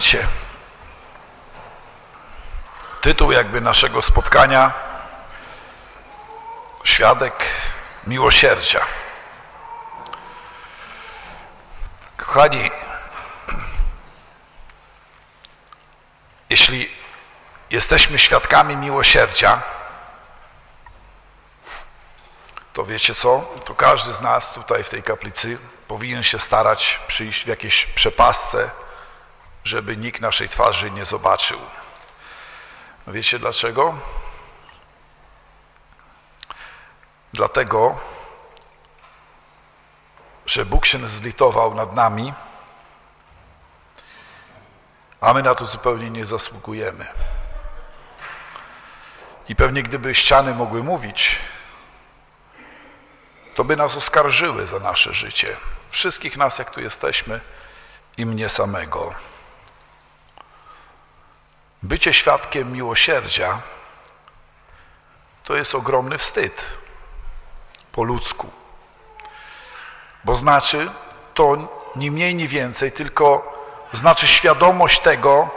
Słuchajcie, tytuł jakby naszego spotkania: Świadek miłosierdzia. Kochani, jeśli jesteśmy świadkami miłosierdzia, to wiecie co? To każdy z nas tutaj w tej kaplicy powinien się starać przyjść w jakieś przepasce, żeby nikt naszej twarzy nie zobaczył. Wiecie dlaczego? Dlatego, że Bóg się zlitował nad nami, a my na to zupełnie nie zasługujemy. I pewnie gdyby ściany mogły mówić, to by nas oskarżyły za nasze życie. Wszystkich nas, jak tu jesteśmy, i mnie samego. Bycie świadkiem miłosierdzia to jest ogromny wstyd po ludzku, bo znaczy to ni mniej, ni więcej, tylko znaczy świadomość tego,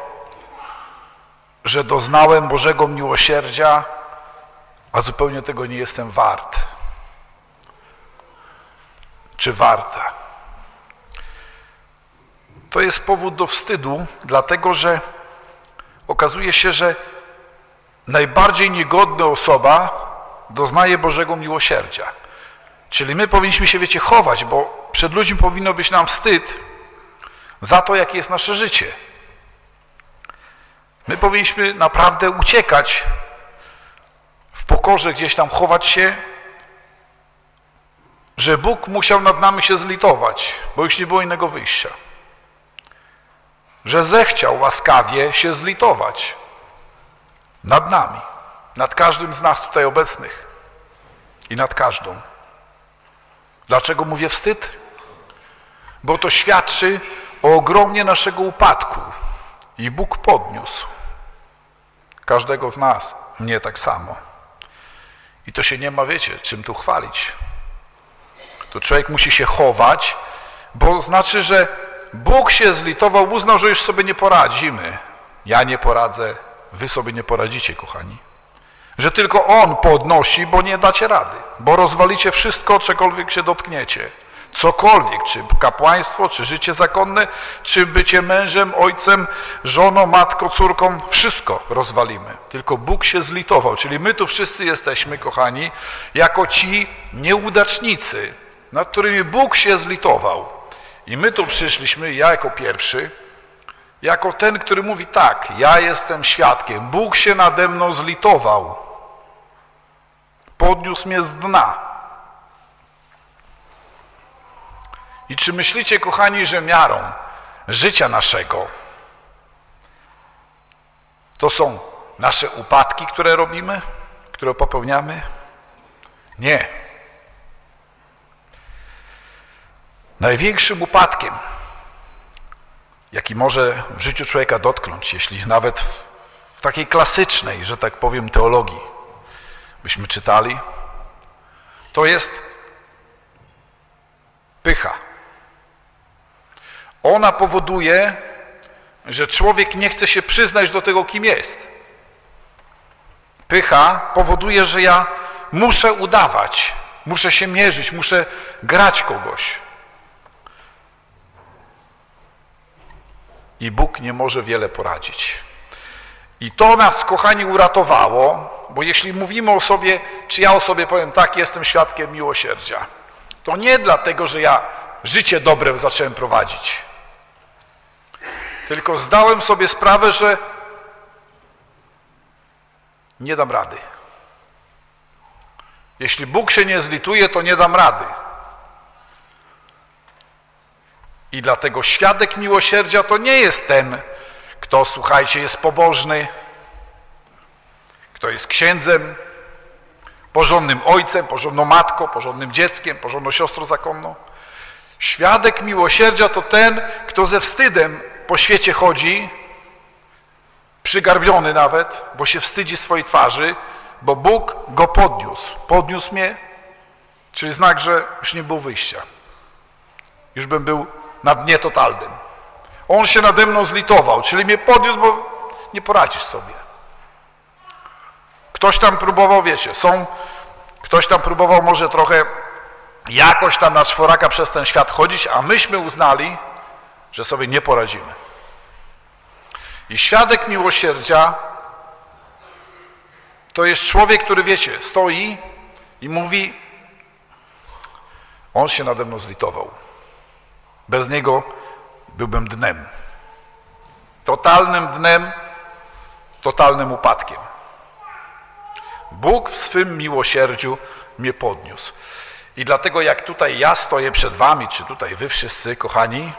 że doznałem Bożego miłosierdzia, a zupełnie tego nie jestem wart czy warta. To jest powód do wstydu, dlatego że okazuje się, że najbardziej niegodna osoba doznaje Bożego miłosierdzia. Czyli my powinniśmy się, wiecie, chować, bo przed ludźmi powinno być nam wstyd za to, jakie jest nasze życie. My powinniśmy naprawdę uciekać w pokorze, gdzieś tam chować się, że Bóg musiał nad nami się zlitować, bo już nie było innego wyjścia. Że zechciał łaskawie się zlitować nad nami, nad każdym z nas tutaj obecnych i nad każdą. Dlaczego mówię wstyd? Bo to świadczy o ogromnie naszego upadku i Bóg podniósł każdego z nas, mnie tak samo. I to się nie ma, wiecie, czym tu chwalić. To człowiek musi się chować, bo znaczy, że Bóg się zlitował, uznał, że już sobie nie poradzimy. Ja nie poradzę, wy sobie nie poradzicie, kochani. Że tylko On podnosi, bo nie dacie rady, bo rozwalicie wszystko, czegokolwiek się dotkniecie. Cokolwiek, czy kapłaństwo, czy życie zakonne, czy bycie mężem, ojcem, żoną, matką, córką, wszystko rozwalimy. Tylko Bóg się zlitował, czyli my tu wszyscy jesteśmy, kochani, jako ci nieudacznicy, nad którymi Bóg się zlitował. I my tu przyszliśmy, ja jako pierwszy, jako ten, który mówi tak, ja jestem świadkiem, Bóg się nade mną zlitował, podniósł mnie z dna. I czy myślicie, kochani, że miarą życia naszego to są nasze upadki, które robimy, które popełniamy? Nie. Największym upadkiem, jaki może w życiu człowieka dotknąć, jeśli nawet w takiej klasycznej, że tak powiem, teologii byśmy czytali, to jest pycha. Ona powoduje, że człowiek nie chce się przyznać do tego, kim jest. Pycha powoduje, że ja muszę udawać, muszę się mierzyć, muszę grać kogoś. I Bóg nie może wiele poradzić. I to nas, kochani, uratowało, bo jeśli mówimy o sobie, czy ja o sobie powiem tak, jestem świadkiem miłosierdzia, to nie dlatego, że ja życie dobre zacząłem prowadzić, tylko zdałem sobie sprawę, że nie dam rady. Jeśli Bóg się nie zlituje, to nie dam rady. I dlatego świadek miłosierdzia to nie jest ten, kto, słuchajcie, jest pobożny, kto jest księdzem, porządnym ojcem, porządną matką, porządnym dzieckiem, porządną siostrą zakonną. Świadek miłosierdzia to ten, kto ze wstydem po świecie chodzi, przygarbiony nawet, bo się wstydzi swojej twarzy, bo Bóg go podniósł. Podniósł mnie, czyli znak, że już nie było wyjścia. Już bym był na dnie totalnym. On się nade mną zlitował, czyli mnie podniósł, bo nie poradzisz sobie. Ktoś tam próbował, wiecie, ktoś tam próbował może trochę jakoś tam na czworaka przez ten świat chodzić, a myśmy uznali, że sobie nie poradzimy. I świadek miłosierdzia to jest człowiek, który, wiecie, stoi i mówi: on się nade mną zlitował. Bez niego byłbym dnem. Totalnym dnem, totalnym upadkiem. Bóg w swym miłosierdziu mnie podniósł. I dlatego jak tutaj ja stoję przed wami, czy tutaj wy wszyscy, kochani,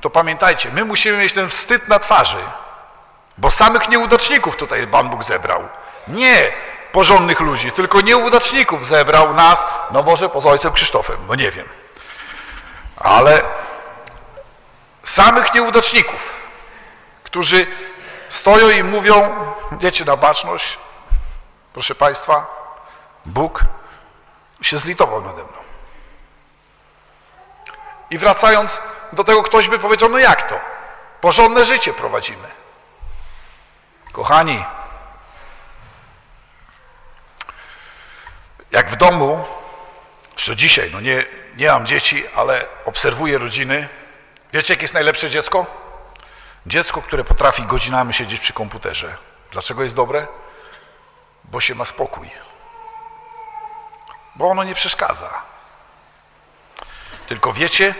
to pamiętajcie, my musimy mieć ten wstyd na twarzy, bo samych nieudaczników tutaj Pan Bóg zebrał. Nie porządnych ludzi, tylko nieudaczników zebrał nas, no może poza ojcem Krzysztofem, no nie wiem. Ale samych nieudaczników, którzy stoją i mówią, wiecie, na baczność, proszę Państwa, Bóg się zlitował nade mną. I wracając do tego, ktoś by powiedział, no jak to? Porządne życie prowadzimy. Kochani, jak w domu, jeszcze dzisiaj, no nie mam dzieci, ale obserwuję rodziny. Wiecie, jakie jest najlepsze dziecko? Dziecko, które potrafi godzinami siedzieć przy komputerze. Dlaczego jest dobre? Bo się ma spokój. Bo ono nie przeszkadza. Tylko wiecie,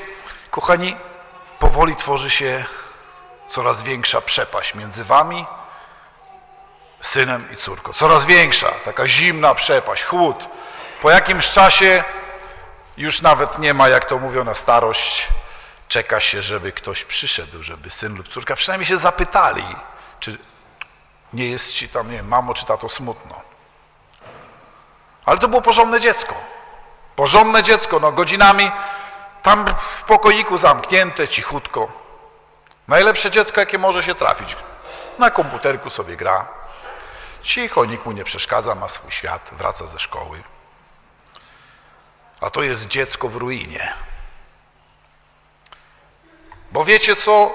kochani, powoli tworzy się coraz większa przepaść między wami, synem i córką. Coraz większa, taka zimna przepaść, chłód. Po jakimś czasie już nawet nie ma, jak to mówią, na starość. Czeka się, żeby ktoś przyszedł, żeby syn lub córka przynajmniej się zapytali, czy nie jest ci tam, nie wiem, mamo czy tato smutno. Ale to było porządne dziecko. Porządne dziecko, no godzinami tam w pokoiku zamknięte, cichutko. Najlepsze dziecko, jakie może się trafić. Na komputerku sobie gra. Cicho, nikt mu nie przeszkadza, ma swój świat, wraca ze szkoły. A to jest dziecko w ruinie. Bo wiecie, co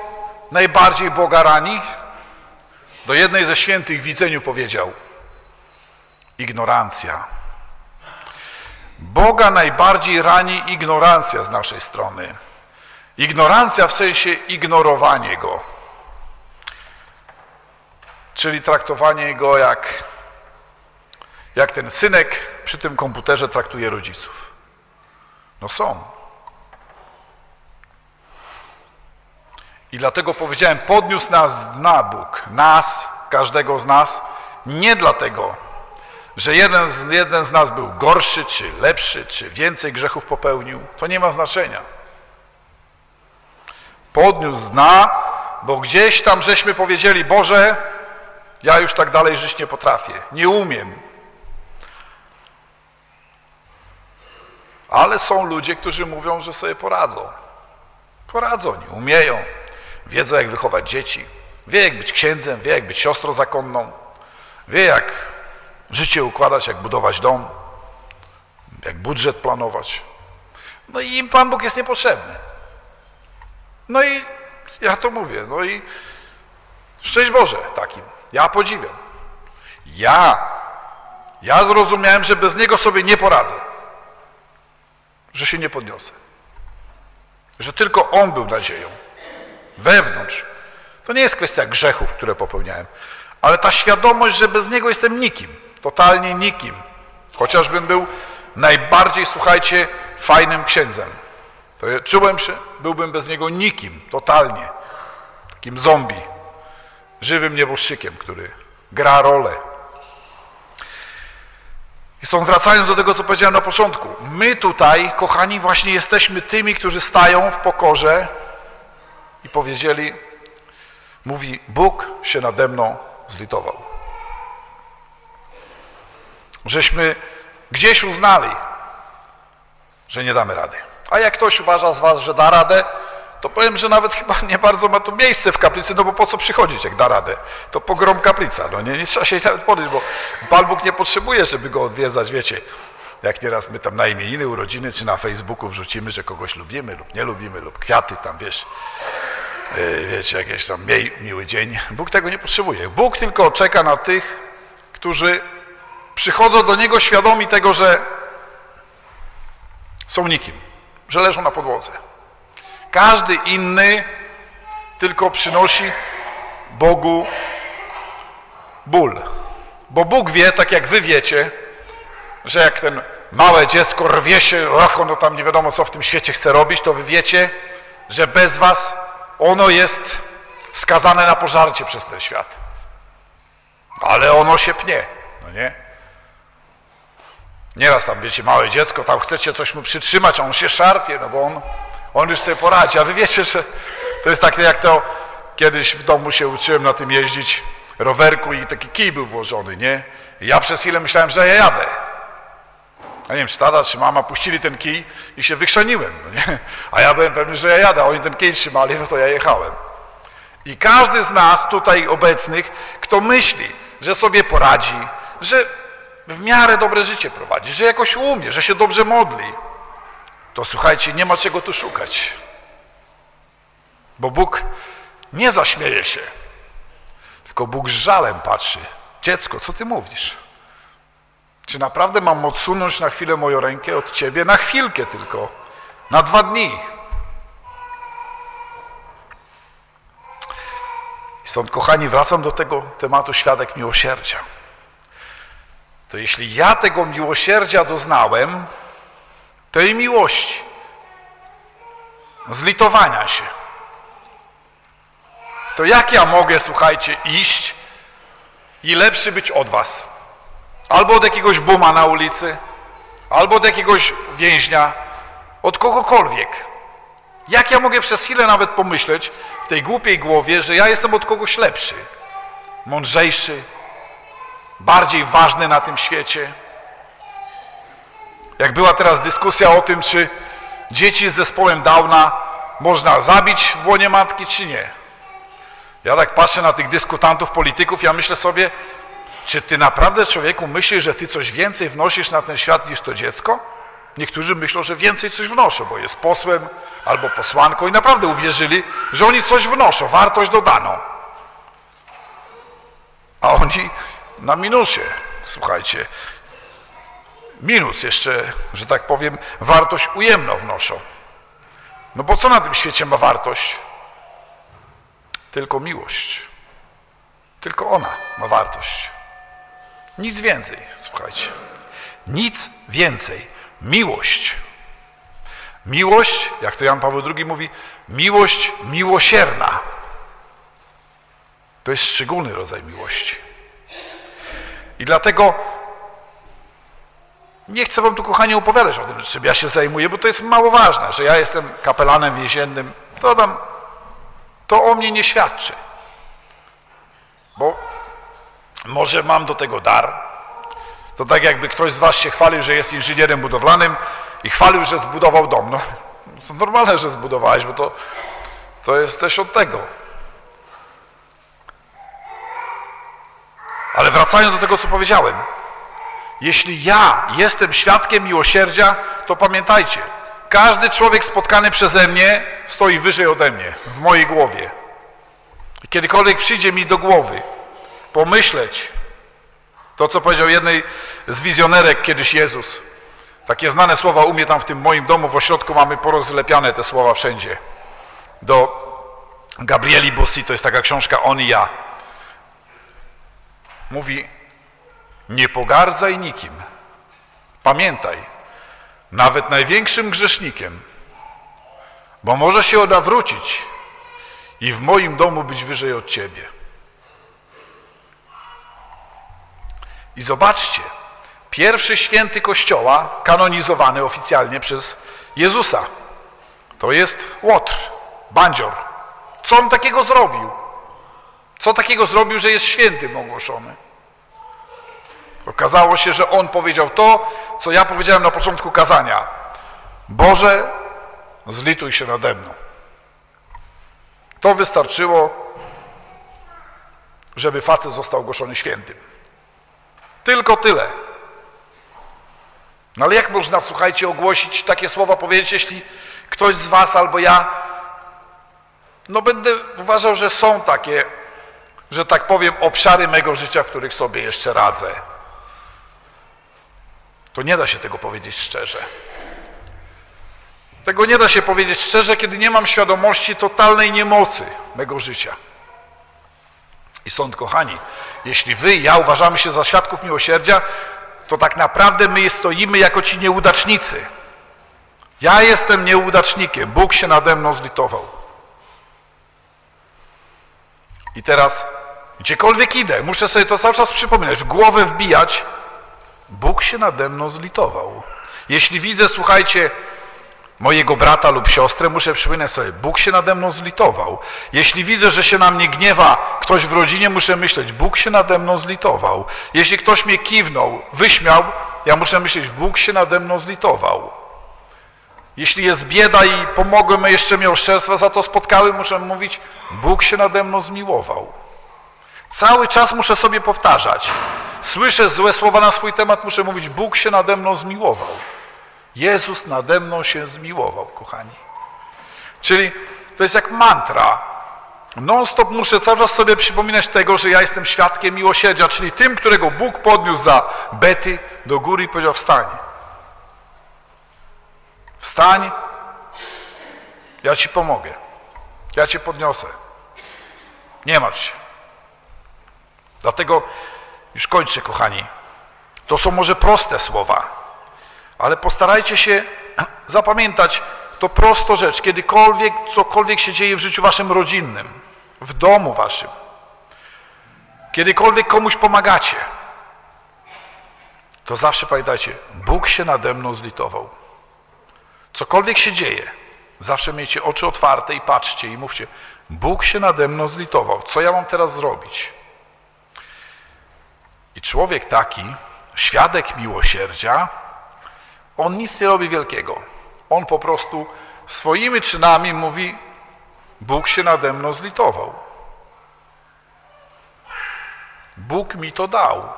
najbardziej Boga rani? Do jednej ze świętych w widzeniu powiedział: ignorancja. Boga najbardziej rani ignorancja z naszej strony. Ignorancja w sensie ignorowanie Go. Czyli traktowanie Go jak ten synek przy tym komputerze traktuje rodziców. No są. I dlatego powiedziałem, podniósł nas z dna Bóg, nas, każdego z nas, nie dlatego, że jeden z nas był gorszy, czy lepszy, czy więcej grzechów popełnił. To nie ma znaczenia. Podniósł z dna, bo gdzieś tam żeśmy powiedzieli, Boże, ja już tak dalej żyć nie potrafię, nie umiem. Ale są ludzie, którzy mówią, że sobie poradzą. Poradzą, nie umieją. Wiedzą, jak wychować dzieci, wie, jak być księdzem, wie, jak być siostrą zakonną, wie, jak życie układać, jak budować dom, jak budżet planować. No i im Pan Bóg jest niepotrzebny. No i ja to mówię, no i szczęść Boże takim. Ja podziwiam. Ja zrozumiałem, że bez Niego sobie nie poradzę, że się nie podniosę, że tylko On był nadzieją. Wewnątrz. To nie jest kwestia grzechów, które popełniałem, ale ta świadomość, że bez Niego jestem nikim, totalnie nikim. Chociażbym był najbardziej, słuchajcie, fajnym księdzem. To ja czułem się, byłbym bez Niego nikim, totalnie. Takim zombie, żywym nieboszczykiem, który gra rolę. I stąd wracając do tego, co powiedziałem na początku. My tutaj, kochani, właśnie jesteśmy tymi, którzy stają w pokorze i powiedzieli, mówi, Bóg się nade mną zlitował. Żeśmy gdzieś uznali, że nie damy rady. A jak ktoś uważa z was, że da radę, to powiem, że nawet chyba nie bardzo ma tu miejsce w kaplicy, no bo po co przychodzić, jak da radę? To pogrom kaplica, no nie trzeba się nawet podnieść, bo Pan Bóg nie potrzebuje, żeby go odwiedzać, wiecie. Jak nieraz my tam na imieniny, urodziny, czy na Facebooku wrzucimy, że kogoś lubimy lub nie lubimy, lub kwiaty tam, wiesz. wiecie, jakiś tam miły dzień. Bóg tego nie potrzebuje. Bóg tylko czeka na tych, którzy przychodzą do Niego świadomi tego, że są nikim, że leżą na podłodze. Każdy inny tylko przynosi Bogu ból. Bo Bóg wie, tak jak wy wiecie, że jak ten małe dziecko rwie się, ono tam nie wiadomo co w tym świecie chce robić, to wy wiecie, że bez was ono jest skazane na pożarcie przez ten świat. Ale ono się pnie, no nie? Nieraz tam, wiecie, małe dziecko, tam chcecie coś mu przytrzymać, a on się szarpie, no bo on już sobie poradzi. A wy wiecie, że to jest takie jak to, kiedyś w domu się uczyłem na tym jeździć, rowerku, i taki kij był włożony, nie? I ja przez chwilę myślałem, że ja jadę. A nie wiem, czy tata, czy mama puścili ten kij i się wychrzaniłem, no nie? A ja byłem pewny, że ja jadę, a oni ten kij trzymali, no to ja jechałem. I każdy z nas tutaj obecnych, kto myśli, że sobie poradzi, że w miarę dobre życie prowadzi, że jakoś umie, że się dobrze modli, to słuchajcie, nie ma czego tu szukać. Bo Bóg nie zaśmieje się, tylko Bóg z żalem patrzy. Dziecko, co ty mówisz? Czy naprawdę mam odsunąć na chwilę moją rękę od ciebie? Na chwilkę tylko, na 2 dni. I stąd, kochani, wracam do tego tematu świadek miłosierdzia. To jeśli ja tego miłosierdzia doznałem, tej miłości, zlitowania się, to jak ja mogę, słuchajcie, iść i lepszy być od was? Albo od jakiegoś buma na ulicy, albo od jakiegoś więźnia, od kogokolwiek. Jak ja mogę przez chwilę nawet pomyśleć w tej głupiej głowie, że ja jestem od kogoś lepszy, mądrzejszy, bardziej ważny na tym świecie? Jak była teraz dyskusja o tym, czy dzieci z zespołem Downa można zabić w łonie matki, czy nie. Ja tak patrzę na tych dyskutantów, polityków, ja myślę sobie, czy ty naprawdę, człowieku, myślisz, że ty coś więcej wnosisz na ten świat niż to dziecko? Niektórzy myślą, że więcej coś wnoszą, bo jest posłem albo posłanką i naprawdę uwierzyli, że oni coś wnoszą, wartość dodaną. A oni na minusie, słuchajcie, minus jeszcze, że tak powiem, wartość ujemną wnoszą. No bo co na tym świecie ma wartość? Tylko miłość. Tylko ona ma wartość. Nic więcej, słuchajcie. Nic więcej. Miłość. Miłość, jak to Jan Paweł II mówi, miłość miłosierna. To jest szczególny rodzaj miłości. I dlatego nie chcę wam tu, kochani, opowiadać o tym, czym ja się zajmuję, bo to jest mało ważne, że ja jestem kapelanem więziennym. To o mnie nie świadczy. Bo może mam do tego dar. To tak jakby ktoś z was się chwalił, że jest inżynierem budowlanym i chwalił, że zbudował dom. No, to normalne, że zbudowałeś, bo to jest też od tego. Ale wracając do tego, co powiedziałem. Jeśli ja jestem świadkiem miłosierdzia, to pamiętajcie, każdy człowiek spotkany przeze mnie stoi wyżej ode mnie, w mojej głowie. I kiedykolwiek przyjdzie mi do głowy pomyśleć to, co powiedział jednej z wizjonerek kiedyś Jezus. Takie znane słowa u mnie tam w tym moim domu w ośrodku mamy porozlepiane te słowa wszędzie. Do Gabrieli Bussi, to jest taka książka On i ja. Mówi, nie pogardzaj nikim. Pamiętaj, nawet największym grzesznikiem, bo może się odwrócić i w moim domu być wyżej od ciebie. I zobaczcie, pierwszy święty Kościoła kanonizowany oficjalnie przez Jezusa. To jest Łotr, bandzior. Co on takiego zrobił? Co takiego zrobił, że jest świętym ogłoszony? Okazało się, że on powiedział to, co ja powiedziałem na początku kazania. Boże, zlituj się nade mną. To wystarczyło, żeby facet został ogłoszony świętym. Tylko tyle. No ale jak można, słuchajcie, ogłosić takie słowa, powiedzieć, jeśli ktoś z was albo ja No będę uważał, że są takie, że tak powiem, obszary mego życia, w których sobie jeszcze radzę. To nie da się tego powiedzieć szczerze. Tego nie da się powiedzieć szczerze, kiedy nie mam świadomości totalnej niemocy mego życia. I stąd, kochani, jeśli wy i ja uważamy się za świadków miłosierdzia, to tak naprawdę my stoimy jako ci nieudacznicy. Ja jestem nieudacznikiem, Bóg się nade mną zlitował. I teraz, gdziekolwiek idę, muszę sobie to cały czas przypominać, w głowę wbijać, Bóg się nade mną zlitował. Jeśli widzę, słuchajcie, mojego brata lub siostrę, muszę przypominać sobie, Bóg się nade mną zlitował. Jeśli widzę, że się na mnie gniewa ktoś w rodzinie, muszę myśleć, Bóg się nade mną zlitował. Jeśli ktoś mnie kiwnął, wyśmiał, ja muszę myśleć, Bóg się nade mną zlitował. Jeśli jest bieda i pomogłem, jeszcze mnie oszczerstwa za to spotkały, muszę mówić, Bóg się nade mną zmiłował. Cały czas muszę sobie powtarzać. Słyszę złe słowa na swój temat, muszę mówić, Bóg się nade mną zmiłował. Jezus nade mną się zmiłował, kochani. Czyli to jest jak mantra. Non stop muszę cały czas sobie przypominać tego, że ja jestem świadkiem miłosierdzia, czyli tym, którego Bóg podniósł za Bety do góry i powiedział, wstań. Wstań, ja ci pomogę, ja cię podniosę. Nie martw się. Dlatego, już kończę, kochani, to są może proste słowa, ale postarajcie się zapamiętać to prostą rzecz, kiedykolwiek, cokolwiek się dzieje w życiu waszym rodzinnym, w domu waszym, kiedykolwiek komuś pomagacie, to zawsze pamiętajcie, Bóg się nade mną zlitował. Cokolwiek się dzieje, zawsze miejcie oczy otwarte i patrzcie i mówcie, Bóg się nade mną zlitował, co ja mam teraz zrobić? I człowiek taki, świadek miłosierdzia, on nic nie robi wielkiego. On po prostu swoimi czynami mówi, Bóg się nade mną zlitował. Bóg mi to dał.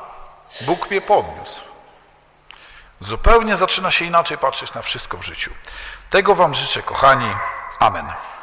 Bóg mnie podniósł. Zupełnie zaczyna się inaczej patrzeć na wszystko w życiu. Tego wam życzę, kochani. Amen.